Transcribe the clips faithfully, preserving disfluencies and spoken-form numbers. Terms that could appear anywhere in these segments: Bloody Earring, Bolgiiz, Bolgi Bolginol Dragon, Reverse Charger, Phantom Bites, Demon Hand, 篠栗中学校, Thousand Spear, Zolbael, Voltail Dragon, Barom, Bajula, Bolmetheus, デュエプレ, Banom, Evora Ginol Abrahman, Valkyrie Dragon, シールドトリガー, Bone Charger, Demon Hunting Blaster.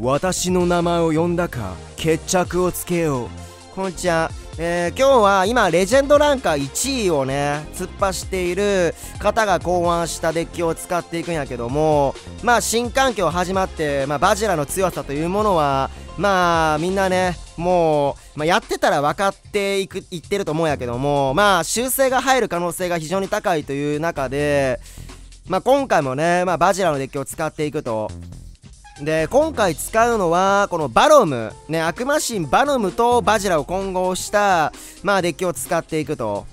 私の名前を呼んだか決着をつけよう。こんちゃん、えー、今日は今レジェンドランカーいちいをね突っ走っている方が考案したデッキを使っていくんやけども、まあ新環境始まって、まあ、バジラの強さというものはまあみんなねもう、まあ、やってたら分かっていくいってると思うんやけども、まあ修正が入る可能性が非常に高いという中で、まあ、今回もね、まあ、バジラのデッキを使っていくと。で今回使うのはこのバノムね、悪魔神バノムとバジラを混合したまあデッキを使っていくと。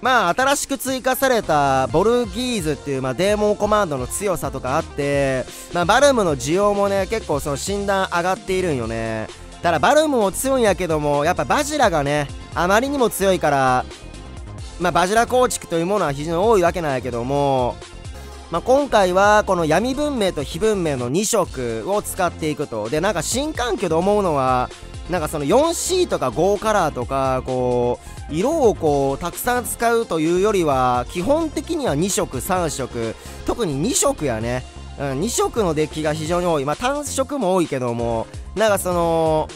まあ新しく追加されたボルギーズっていうまあデーモンコマンドの強さとかあって、まあバノムの需要もね結構その診断上がっているんよね。ただバノムも強いんやけども、やっぱバジラがねあまりにも強いからまあバジラ構築というものは非常に多いわけなんやけども、まあ今回はこの闇文明と非文明のに色を使っていくと。でなんか新環境で思うのはなんかその よんシー とかごカラーとかこう色をこうたくさん使うというよりは基本的にはに色さん色、特にに色やね、うん、に色のデッキが非常に多い。まあ単色も多いけどもなんかその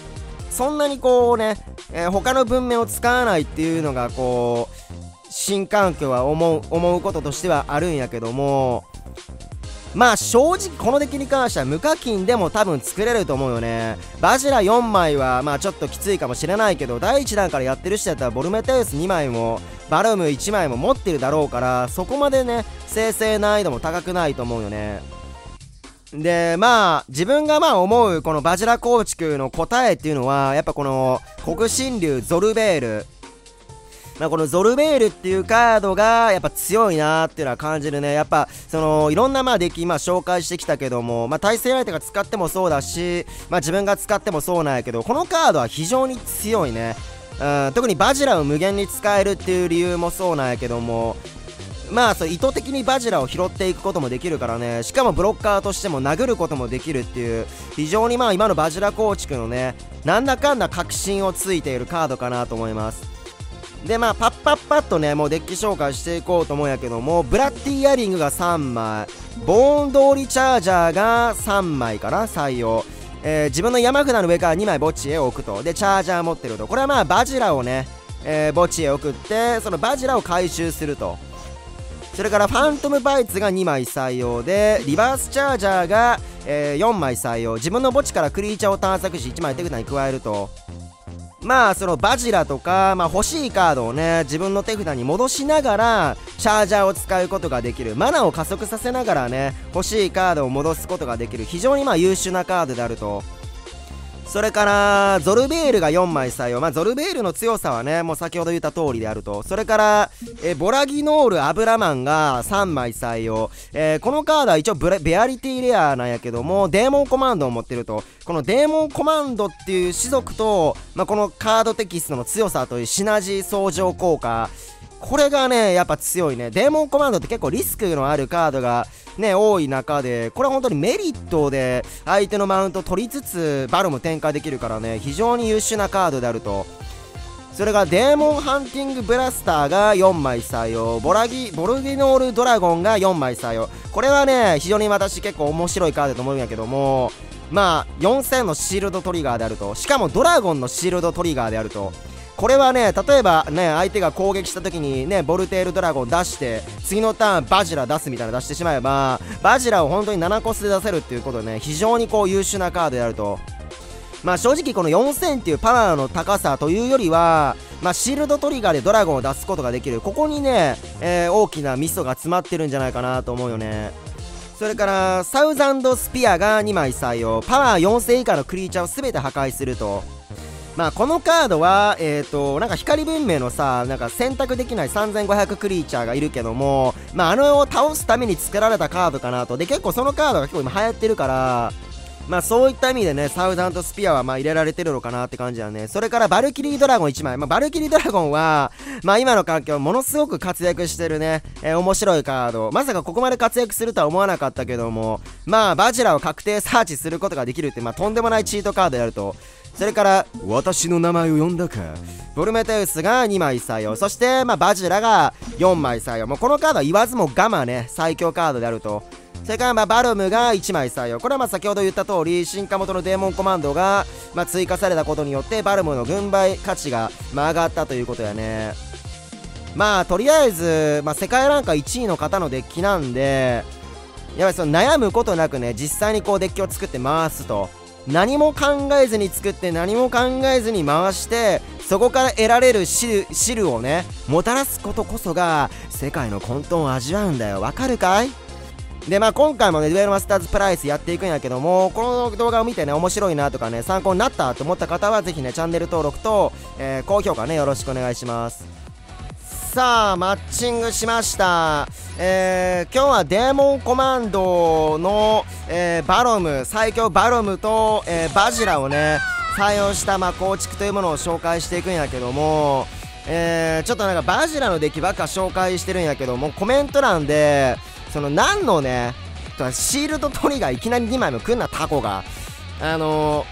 そんなにこうね、えー、他の文明を使わないっていうのがこう新環境は思う、思うこととしてはあるんやけども、まあ正直このデッキに関しては無課金でも多分作れると思うよね。バジラよんまいはまあちょっときついかもしれないけど、だいいちだんからやってる人やったらボルメテウスにまいもバルムいちまいも持ってるだろうから、そこまでね生成難易度も高くないと思うよね。でまあ自分がまあ思うこのバジラ構築の答えっていうのはやっぱこの黒神竜ゾルベール、まあこのゾルベールっていうカードがやっぱ強いなーっていうのは感じるね。やっぱそのいろんなまあデッキ今紹介してきたけども、まあ対戦相手が使ってもそうだし、まあ自分が使ってもそうなんやけど、このカードは非常に強いね。うん、特にバジラを無限に使えるっていう理由もそうなんやけども、まあそう意図的にバジラを拾っていくこともできるからね、しかもブロッカーとしても殴ることもできるっていう、非常にまあ今のバジラ構築のねなんだかんだ確信をついているカードかなと思います。でまあパッパッパッとねもうデッキ紹介していこうと思うんやけども、ブラッディイヤリングがさんまい、ボーン通りチャージャーがさんまいかな採用、えー、自分の山札の上からにまい墓地へ置くと。でチャージャー持ってると、これはまあバジラをね、えー、墓地へ送ってそのバジラを回収すると。それからファントムバイツがにまい採用で、リバースチャージャーが、えー、よんまい採用、自分の墓地からクリーチャーを探索しいちまい手札に加えると。まあそのバジラとか、まあ、欲しいカードをね自分の手札に戻しながらチャージャーを使うことができる、マナを加速させながらね欲しいカードを戻すことができる、非常にまあ優秀なカードであると。それからゾルベールがよんまい採用、まあ、ゾルベールの強さはねもう先ほど言った通りであると。それからえボラギノールアブラマンがさんまい採用、えー、このカードは一応ブレベアリティレアなんやけどもデーモンコマンドを持ってると。このデーモンコマンドっていう種族と、まあ、このカードテキストの強さというシナジー相乗効果、これがねやっぱ強いね。デーモンコマンドって結構リスクのあるカードがね多い中で、これは本当にメリットで相手のマウントを取りつつバロム展開できるからね非常に優秀なカードであると。それがデーモンハンティングブラスターがよんまい採用、ボラギボルギノールドラゴンがよんまい採用、これはね非常に私結構面白いカードだと思うんやけども、まあよんせんのシールドトリガーであると、しかもドラゴンのシールドトリガーであると。これはね例えばね相手が攻撃した時にねボルテールドラゴン出して次のターンバジラ出すみたいなの出してしまえばバジラを本当にななコスで出せるっていうことでね非常にこう優秀なカードであると。まあ正直このよんせんっていうパワーの高さというよりは、まあ、シールドトリガーでドラゴンを出すことができる、ここにね、えー、大きなミソが詰まってるんじゃないかなと思うよね。それからサウザンドスピアがにまい採用、パワーよんせん以下のクリーチャーを全て破壊すると。まあこのカードはえっとなんか光文明のさなんか選択できないさんぜんごひゃくクリーチャーがいるけども、まああのを倒すために作られたカードかなと。で結構そのカードが結構今流行ってるから、まあそういった意味でねサウザンドスピアはまあ入れられてるのかなって感じだね。それからバルキリードラゴンいちまい、まあバルキリードラゴンはまあ今の環境ものすごく活躍してるね、えー、面白いカード、まさかここまで活躍するとは思わなかったけども、まあバジラを確定サーチすることができるってまあとんでもないチートカードであると。それから私の名前を呼んだかボルメテウスがにまい採用、そしてまあバジラがよんまい採用、もうこのカードは言わずも我慢ね最強カードであると。それからまあバロムがいちまい採用。これはまあ先ほど言った通り進化元のデーモンコマンドがまあ追加されたことによってバロムの軍配価値がまあ上がったということやね。まあとりあえず、まあ、世界ランカーいちいの方のデッキなんでやっぱり悩むことなくね、実際にこうデッキを作って回すと、何も考えずに作って何も考えずに回してそこから得られる汁、汁をねもたらすことこそが世界の混沌を味わうんだよ。わかるかい？でまあ今回もねデュエルマスターズプライスやっていくんやけども、この動画を見てね面白いなとかね参考になったと思った方はぜひねチャンネル登録と、えー、高評価ねよろしくお願いします。さあマッチングしました、えー、今日はデーモンコマンドの、えー、バロム最強バロムと、えー、バジラをね採用した、まあ、構築というものを紹介していくんやけども、えー、ちょっとなんかバジラのデッキばっか紹介してるんやけども、コメント欄でその何のねシールドトリガーいきなりにまいも来んなタコがあの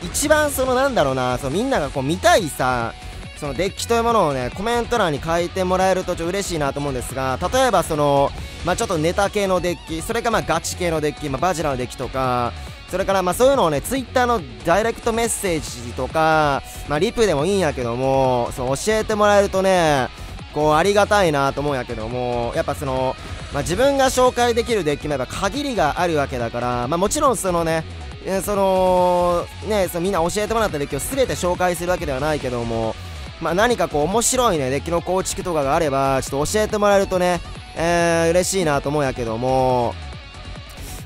ー、一番そのなんだろうなそのみんながこう見たいさそのデッキというものをねコメント欄に書いてもらえるとちょっと嬉しいなと思うんですが、例えばそのまあちょっとネタ系のデッキ、それからまあガチ系のデッキ、まあ、バジラのデッキとか、それからまあそういうのをねツイッターのダイレクトメッセージとか、まあ、リプでもいいんやけどもそう教えてもらえるとねこうありがたいなと思うんやけども、やっぱその、まあ、自分が紹介できるデッキもやっぱ限りがあるわけだから、まあ、もちろんそのねそのねそのみんな教えてもらったデッキを全て紹介するわけではないけども、まあ何かこう面白いねデッキの構築とかがあればちょっと教えてもらえるとねえー嬉しいなと思うんやけども、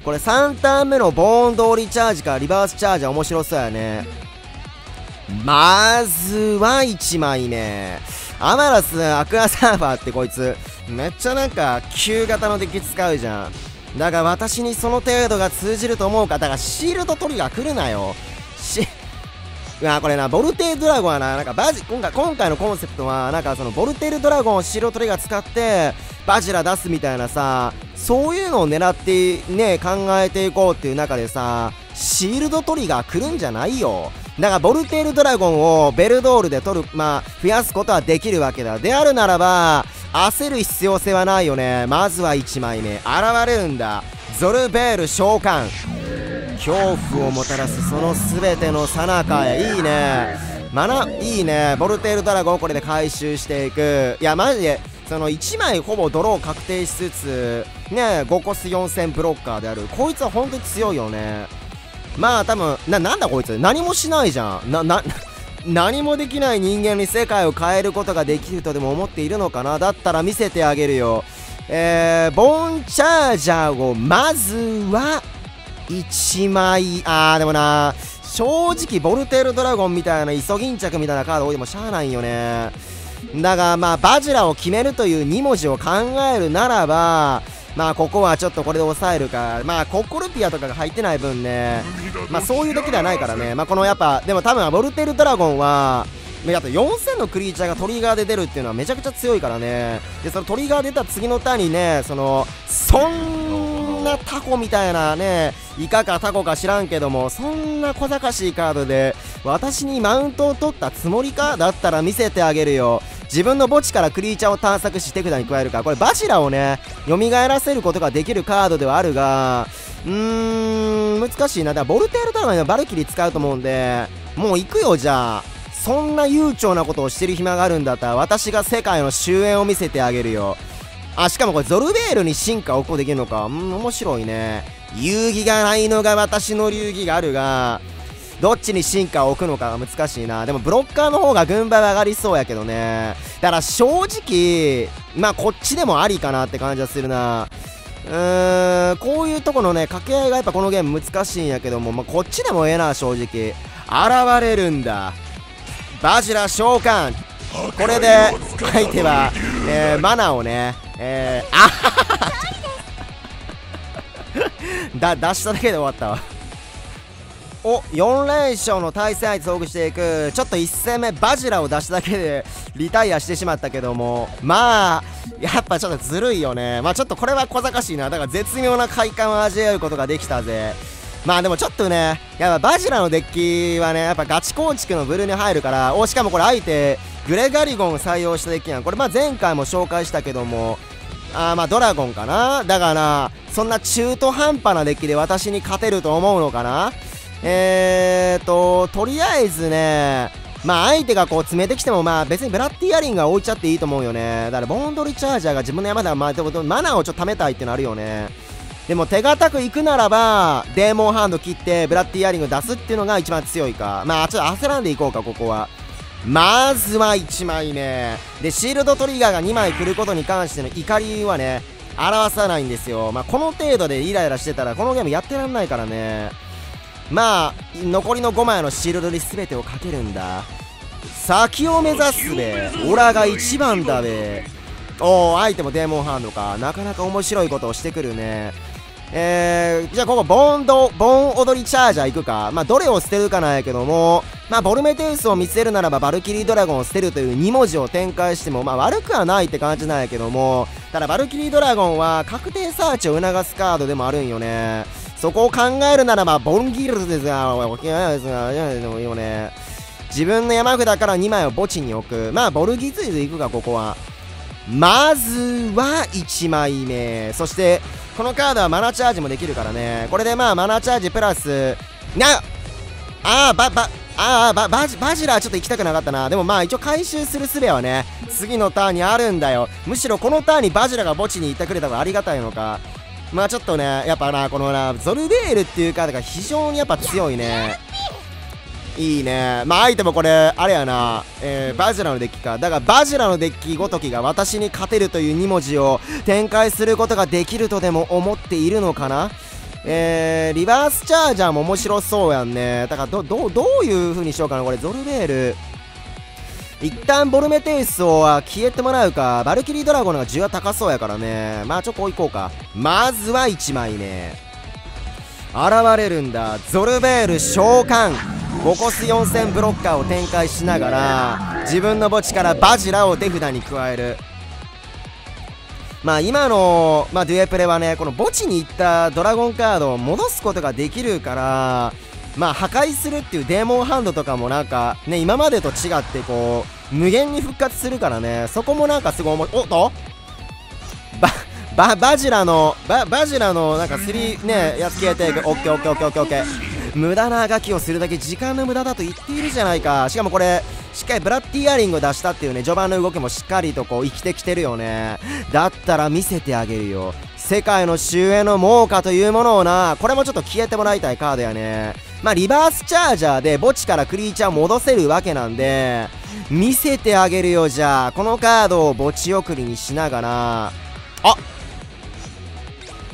これさんターン目のボーンドリチャージかリバースチャージは面白そうやね。まずはいちまいめアマラスアクアサーファーってこいつめっちゃなんか旧型のデッキ使うじゃん。だが私にその程度が通じると思うか。だからシールドトリガー来るなよしいやこれな、ボルテールドラゴンはな、なんかバジ、今回、今回のコンセプトは、なんかその、ボルテールドラゴンをシールドトリガー使って、バジラ出すみたいなさ、そういうのを狙って、ね、考えていこうっていう中でさ、シールドトリガー来るんじゃないよ。だから、ボルテールドラゴンをベルドールで取る、まあ、増やすことはできるわけだ。であるならば、焦る必要性はないよね。まずはいちまいめ。現れるんだ。ゾルベール召喚。恐怖をもたらすその全ての最中へ。いいねマナいいねボルテールドラゴンをこれで回収していく。いやマジでそのいちまいほぼドロー確定しつつねごコスよんせんブロッカーであるこいつは本当に強いよね。まあ多分 な, なんだこいつ何もしないじゃんなな何もできない人間に世界を変えることができるとでも思っているのかな。だったら見せてあげるよ。えー、ボーンチャージャーをまずはいちまい。あーでもな正直ボルテールドラゴンみたいなイソギンチャクみたいなカード多いでもしゃあないよね。だがまあバジラを決めるというに文字を考えるならばまあここはちょっとこれで抑えるか。まあココルピアとかが入ってない分ねまあそういう時ではないからね。まあこのやっぱでも多分ボルテールドラゴンはあとよんせんのクリーチャーがトリガーで出るっていうのはめちゃくちゃ強いからね。でそのトリガー出た次のターンにねそのそんなタコみたいなねイカかタコか知らんけどもそんな小賢しいカードで私にマウントを取ったつもりか。だったら見せてあげるよ。自分の墓地からクリーチャーを探索し手札に加えるか。これバジラをね蘇らせることができるカードではあるがうーん難しいな。だからボルテールドラゴンはバルキリー使うと思うんでもう行くよ。じゃあそんな悠長なことをしてる暇があるんだったら私が世界の終焉を見せてあげるよ。あしかもこれゾルベールに進化をこうできるのか。うん面白いね。遊戯がないのが私の流儀があるがどっちに進化を置くのかが難しいな。でもブロッカーの方が軍配は上がりそうやけどね。だから正直まあこっちでもありかなって感じはするな。うーんこういうとこのね掛け合いがやっぱこのゲーム難しいんやけども、まあ、こっちでもええな正直。現れるんだバジラ召喚。これで相手は、えー、マナをね、えー、あはははだ出しただけで終わったわおよん連勝の対戦相手遭遇していく。ちょっといち戦目バジラを出しただけでリタイアしてしまったけどもまあやっぱちょっとずるいよね。まあちょっとこれは小賢しいな。だから絶妙な快感を味わうことができたぜ。まあでもちょっとねやっぱバジラのデッキはねやっぱガチ構築のブルーに入るからおしかもこれ相手グレガリゴン採用したデッキやん。これまあ前回も紹介したけどもあーまあドラゴンかな。だからそんな中途半端なデッキで私に勝てると思うのかな。えーととりあえずね、まあ相手がこう詰めてきても、まあ別にブラッディアリンが置いちゃっていいと思うよね。だからボンドリチャージャーが自分の山だから、まあでもマナーをちょっと貯めたいってのあるよね。でも手堅く行くならばデーモンハンド切ってブラッディアリング出すっていうのが一番強いか。まあちょっと焦らんでいこうか。ここはまずはいちまいめでシールドトリガーがにまい来ることに関しての怒りはね表さないんですよ。まあこの程度でイライラしてたらこのゲームやってらんないからね。まあ残りのごまいのシールドに全てをかけるんだ。先を目指すべ、オラが一番だべ。おお、相手もデーモンハンドか。なかなか面白いことをしてくるね。えー、じゃあここボンドボン踊りチャージャーいくか。まあどれを捨てるかなんやけども、まあボルメテウスを見つけるならばバルキリードラゴンを捨てるというにもじを展開してもまあ悪くはないって感じなんやけども、ただバルキリードラゴンは確定サーチを促すカードでもあるんよね。そこを考えるならばボンギルズですがよね。自分の山札からにまいを墓地に置く。まあボルギズイズいくか。ここはまずはいちまいめ。そしてこのカードはマナチャージもできるからね。これでまあマナチャージプラスなあーばばあーばバジバジラーちょっと行きたくなかったな。でもまあ一応回収する術はね次のターンにあるんだよ。むしろこのターンにバジラが墓地に行ってくれた方がありがたいのか。まあちょっとねやっぱなこのなゾルベールっていうカードが非常にやっぱ強いね。いいね。まあ相手もこれあれやな、えー、バジラのデッキか。だがバジラのデッキごときが私に勝てるというにもじを展開することができるとでも思っているのかな。えー、リバースチャージャーも面白そうやんね。だから ど, ど, どういう風にしようかな。これゾルベール一旦ボルメテウスを消えてもらうか。バルキリードラゴンの方が需要高そうやからね。まあちょっとこういこうか。まずはいちまいめ現れるんだゾルベール召喚。ボコスよんせんブロッカーを展開しながら自分の墓地からバジラを手札に加える。まあ今の、まあ、デュエプレはねこの墓地に行ったドラゴンカードを戻すことができるからまあ破壊するっていうデーモンハンドとかもなんかね今までと違ってこう無限に復活するからね。そこもなんかすごいおもおっとバババジラのババジラのなんかさんねやっつけていく。オッケーオッケーオッケーオッケーオッケー。無駄なあがきをするだけ時間の無駄だと言っているじゃないか。しかもこれしっかりブラッディアリングを出したっていうね序盤の動きもしっかりとこう生きてきてるよね。だったら見せてあげるよ世界の終焉の猛火というものをな。これもちょっと消えてもらいたいカードやね。まあリバースチャージャーで墓地からクリーチャーを戻せるわけなんで見せてあげるよ。じゃあこのカードを墓地送りにしながらあ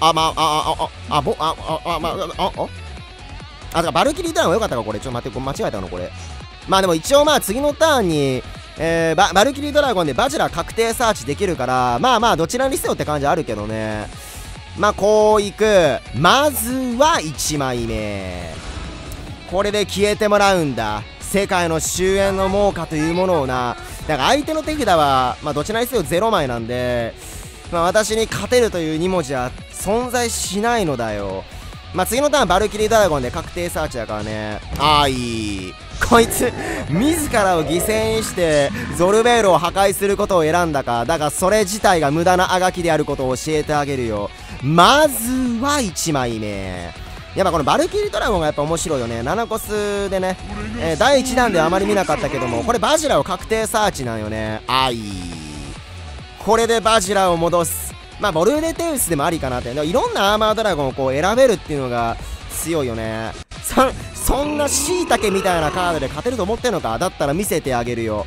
あまあああああああああああああああああ、だからバルキリードラゴン良かったか、これ。ちょっと待って、間違えたの、これ。まあでも一応、まあ次のターンに、えー、バ, バルキリードラゴンでバジラ確定サーチできるから、まあまあ、どちらにせよって感じあるけどね。まあ、こういく。まずはいちまいめ。これで消えてもらうんだ。世界の終焉の猛火というものをな。だから相手の手札は、まあ、どちらにせよぜろまいなんで、まあ、私に勝てるというにもじは存在しないのだよ。まあ次のターンバルキリードラゴンで確定サーチだからね。ああいい。こいつ自らを犠牲にしてゾルベールを破壊することを選んだか。だがそれ自体が無駄なあがきであることを教えてあげるよ。まずはいちまいめ。やっぱこのバルキリードラゴンがやっぱ面白いよね。ななコスでね、えー、だいいちだんではあまり見なかったけどもこれバジラを確定サーチなんよね。ああいい。これでバジラを戻す。まあボルメテウスでもありかなって。いろんなアーマードラゴンをこう選べるっていうのが強いよね。そ, そんなシイタケみたいなカードで勝てると思ってんのか。だったら見せてあげるよ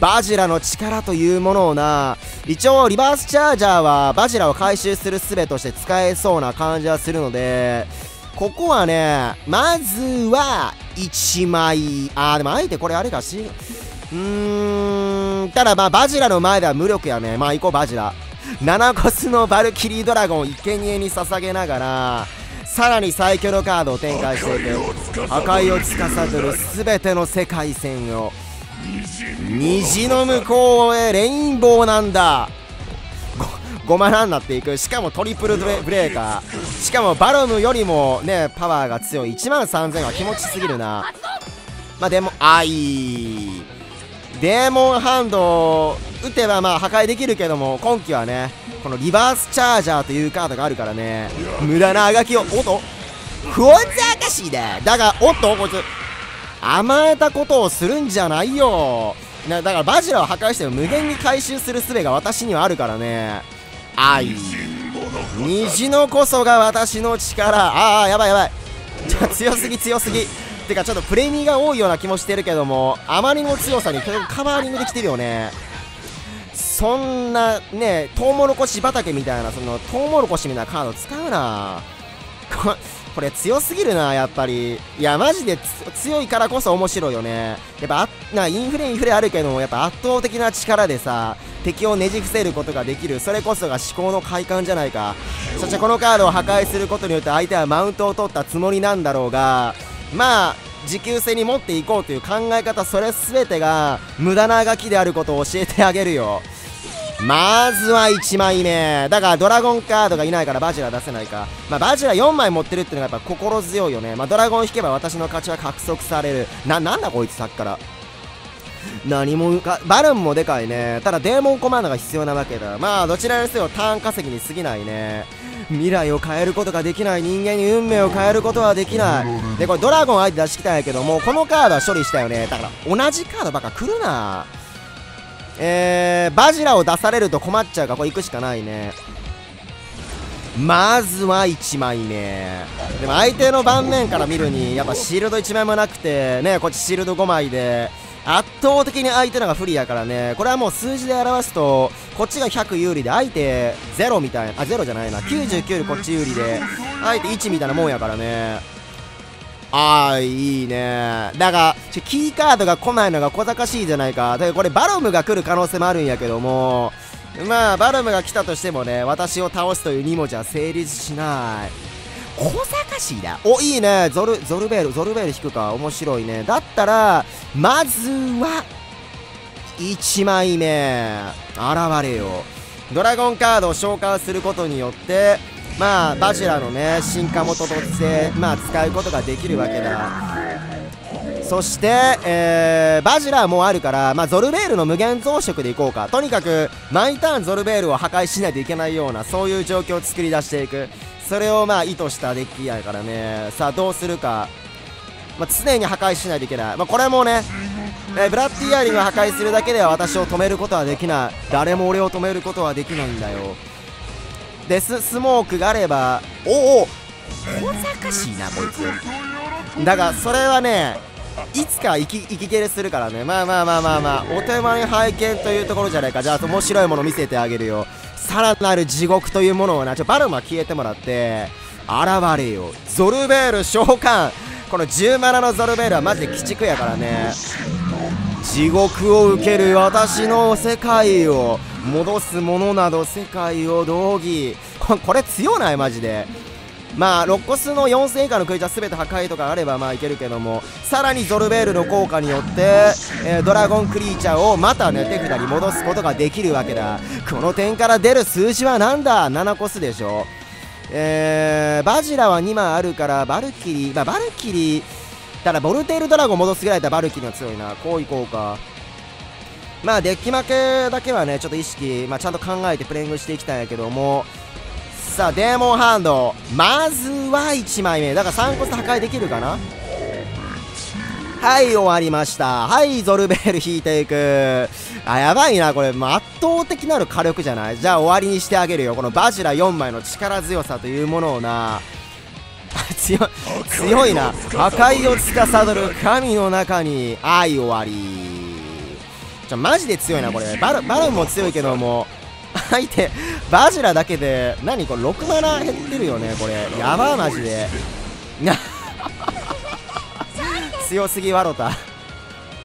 バジラの力というものをな。一応リバースチャージャーはバジラを回収する術として使えそうな感じはするのでここはねまずはいちまい。あーでも相手これあれかしうーん。ただまあバジラの前では無力やね。まあ行こうバジラ。ななコスのバルキリードラゴンを生贄に捧げながらさらに最強のカードを展開していく。破壊を司る全ての世界線を虹の向こうへレインボーなんだ。 ご, ごまらんなっていく。しかもトリプルブレーカー。しかもバロムよりもねパワーが強い。いちまんさんぜんは気持ちすぎるな。まあでもあいいデーモンハンドを打てばまあ破壊できるけども今期はねこのリバースチャージャーというカードがあるからね、無駄なあがきを、おっと不穏ざかしいで、だがおっとこいつ甘えたことをするんじゃないよな。だからバジラを破壊しても無限に回収する術が私にはあるからね。あい虹のこそが私の力。ああやばいやばい強すぎ強すぎてかちょっとプレミが多いような気もしてるけども、あまりの強さにカバーリングできてるよね。そんなねトウモロコシ畑みたいな、そのトウモロコシみたいなカード使うな。 こ, これ強すぎるなやっぱり。いやマジで強いからこそ面白いよね。やっぱあなインフレインフレあるけども、やっぱ圧倒的な力でさ敵をねじ伏せることができる、それこそが思考の快感じゃないか。そしてこのカードを破壊することによって相手はマウントを取ったつもりなんだろうが、まあ持久戦に持っていこうという考え方、それ全てが無駄なガキであることを教えてあげるよ。まずはいちまいめだからドラゴンカードがいないからバジラ出せないか、まあ、バジラよんまい持ってるっていうのがやっぱ心強いよね。まあ、ドラゴン引けば私の勝ちは獲得される。 な, なんだこいつさっきから何もか、バルーンもでかいね。ただデーモンコマンドが必要なわけだ。まあどちらにせよターン稼ぎに過ぎないね。未来を変えることができない人間に運命を変えることはできない。でこれドラゴン相手出してきたんやけども、このカードは処理したよね。だから同じカードばっか来るな。えー、バジラを出されると困っちゃうからこれ行くしかないね。まずはいちまいめ。でも相手の盤面から見るにやっぱシールドいちまいもなくてね、こっちシールドごまいで圧倒的に相手のが不利やからね。これはもう数字で表すとこっちがひゃく有利で相手ゼロみたいな、あゼロじゃないなきゅうじゅうきゅうでこっち有利で相手いちみたいなもんやからね。あーいいね。だがちょキーカードが来ないのが小賢しいじゃないか。だからこれバロムが来る可能性もあるんやけども、まあバロムが来たとしてもね、私を倒すというに文字は成立しない。小賢しいな。おいいね。ゾルゾルベールゾルベール引くか、面白いね。だったらまずはいちまいめ現れよ。ドラゴンカードを召喚することによってまあバジラのね進化元としてまあ使うことができるわけだ。そして、えー、バジラもあるから、まあ、ゾルベールの無限増殖でいこうか。とにかく毎ターンゾルベールを破壊しないといけないようなそういう状況を作り出していく、それをまあ意図したデッキやからね。さあどうするか、まあ、常に破壊しないといけない、まあ、これもね、えー、ブラッディアリングを破壊するだけでは私を止めることはできない。誰も俺を止めることはできないんだよ。デススモークがあれば、おお小賢しいなこいつ。だがそれはねいつか息切れするからね。まあまあまあまあまあお手間に拝見というところじゃないか。じゃあ面白いもの見せてあげるよ。さらなる地獄というものをな。ちょバルムは消えてもらって現れよ。ゾルベール召喚。このじゅうななのゾルベールはマジで鬼畜やからね。地獄を受ける私の世界を戻すものなど世界を道義。これ強ないマジで。まあろっコスのよんせん以下のクリーチャー全て破壊とかあればまあいけるけども、さらにゾルベールの効果によって、えー、ドラゴンクリーチャーをまたね手札に戻すことができるわけだ。この点から出る数字はなんだ。ななコスでしょ。えー、バジラはにまいあるからバルキリー、まあ、バルキリーただボルテールドラゴン戻すぐらいだったらバルキリーは強いな。こういこうか。まあデッキ負けだけはねちょっと意識、まあ、ちゃんと考えてプレイングしていきたいんやけども、さあデーモンハンドまずはいちまいめだからさんコス破壊できるかな。はい終わりました。はいゾルベール引いていく。あやばいなこれ、まあ、圧倒的なる火力じゃない。じゃあ終わりにしてあげるよ。このバジラよんまいの力強さというものをな強, 強いな。破壊を司る神の中に愛終わり。ちょマジで強いなこれ。バルバルも強いけども相手バジラだけで何これろくマナ減ってるよねこれ。やばーマジで強すぎワロタ